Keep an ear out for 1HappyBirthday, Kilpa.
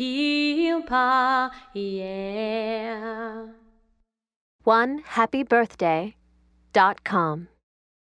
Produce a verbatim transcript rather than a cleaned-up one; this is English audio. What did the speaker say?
Kipa, yeah. one happy birthday dot com